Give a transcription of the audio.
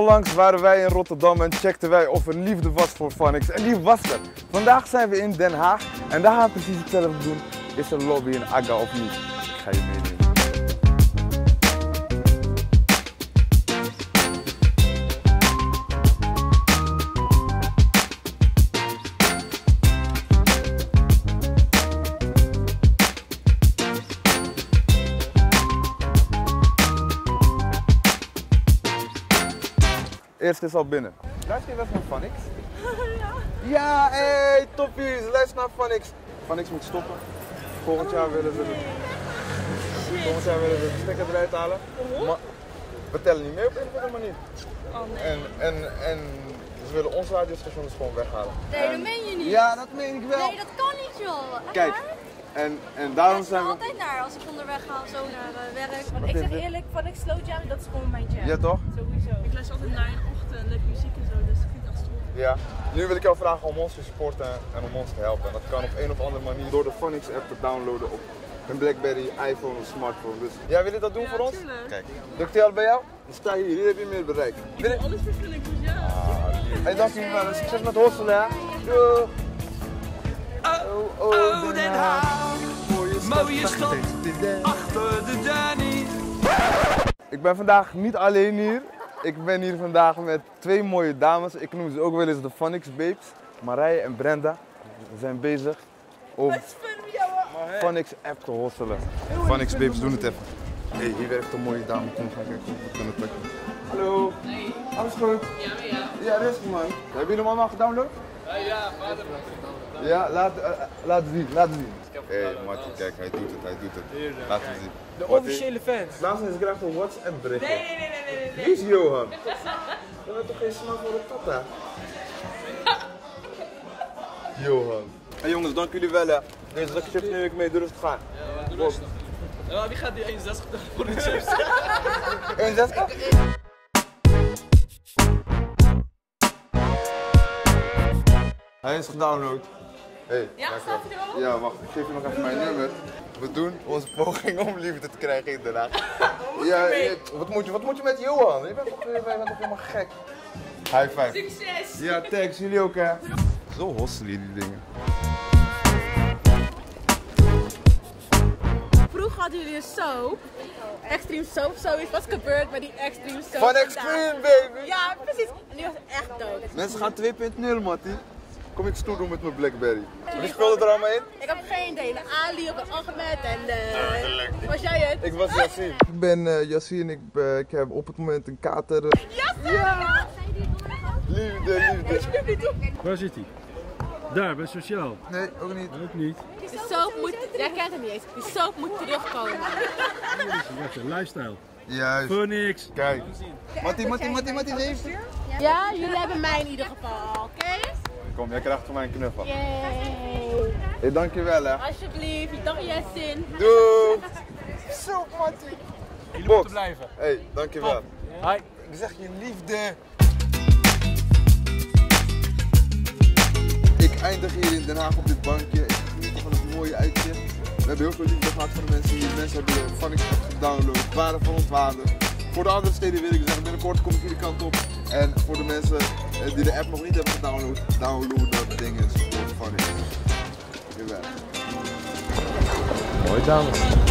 Onlangs waren wij in Rotterdam en checkten wij of er liefde was voor FunX. En die was er. Vandaag zijn we in Den Haag en daar gaan we precies hetzelfde doen. Is er lobby in Aga of niet? Ik ga je meenemen. Eerst is al binnen. Luister je wel naar FunX? Ja. Ja, hey, toppies, luister naar FunX. FunX moet stoppen. Volgend jaar willen ze de stekker eruit halen. Maar we tellen niet mee op een of andere manier. Oh, nee. En ze willen ons radiostation dus gewoon weghalen. Nee, dat meen je niet. Ja, dat meen ik wel. Nee, dat kan niet joh. Kijk. En daarom zijn we altijd naar als ik onderweg ga, zo naar werk. Want ik zeg eerlijk, FunX slow jam, dat is gewoon mijn jam. Ja toch? Sowieso. Ik luister altijd naar in de ochtend, leuke muziek en zo, dus ik vind dat stoer. Ja. Nu wil ik jou vragen om ons te supporten en om ons te helpen. En dat kan op een of andere manier door de FunX app te downloaden op een BlackBerry, iPhone of smartphone. Dus jij wil je dat doen voor ons? Kijk. Lukt het al bij jou? Dan sta je hier heb je meer bereik. Alles verschil ik voor jou. Hey, dank jullie wel. Succes met hosselen hè. Doei. Oh, Den Haag, mooie stad, achter de Danny. Ik ben vandaag niet alleen hier. Ik ben hier vandaag met twee mooie dames. Ik noem ze ook wel eens de FunX babes. Marije en Brenda zijn bezig om FunX app te hosselen. FunX babes doen het even. Hey, hier werkt een mooie dame. Kom, ga kijken of we kunnen pakken. Hallo. Hey. Alles goed? Ja. Ja, rustig man. Hebben jullie hem allemaal gedownload? Ja, vader. Ja, laat zien. Hé, Martin, kijk, hij doet het. Laat hem zien. De officiële fans. Laatst is graag een WhatsApp bericht. Nee. Wie is Johan? We hebben toch geen smaak voor de tata? Johan. Hé jongens, dank jullie wel hè. Deze chips neem ik mee, doe rustig gaan. Ja, doe rustig. Ja, wie gaat die 1,60 voor de chips? 1,60? Hij is gedownload. Hey, ja, staat hij er ook? Ja, wacht, ik geef je nog even mijn nummer. We doen onze poging om liefde te krijgen in Den Haag. Wat moet je met Johan? Je bent toch helemaal gek? High five. Succes! Ja, thanks, jullie ook hè. Zo hosselen jullie dingen. Vroeger hadden jullie een soap. Extreme soap, zoiets was gebeurd met die extreme soap. Van extreme baby! Ja, precies. En die was echt dood. Mensen gaan 2.0 Matty. Kom ik stoer doen met mijn BlackBerry. Wie speelde er allemaal in? Ik heb geen idee. Ali op een Ahmed en was jij het? Ik was Yassine. Ik ben Yassine en ik heb op het moment een kater. Yassine! Ja. Liefde. Waar zit hij? Daar, bij Sociaal. Nee, ook niet. De soap moet, jij kent hem niet eens, de soap moet terugkomen. Wacht, lifestyle. Juist. FunX. Kijk. Matty, leeft u? Ja, jullie hebben mij in ieder geval, oké? Kom, jij krijgt van mij een knuffel. Yay! Hey, dankjewel hè. Alsjeblieft, dag Yassine. Doei! Zo, Martin. Jullie moeten blijven. Hey, dankjewel. Hi. Ik zeg je liefde. Ik eindig hier in Den Haag op dit bankje. Ik geniet van het mooie uitzicht. We hebben heel veel liefde gehad van de mensen hier. Mensen hebben FunX gedownload. Waren van ons waardig. Voor de andere steden wil ik zeggen, binnenkort kom ik hier de kant op. En voor de mensen die de app nog niet hebben gedownload, download dat ding is voor FunX. Jawel. Mooi dames.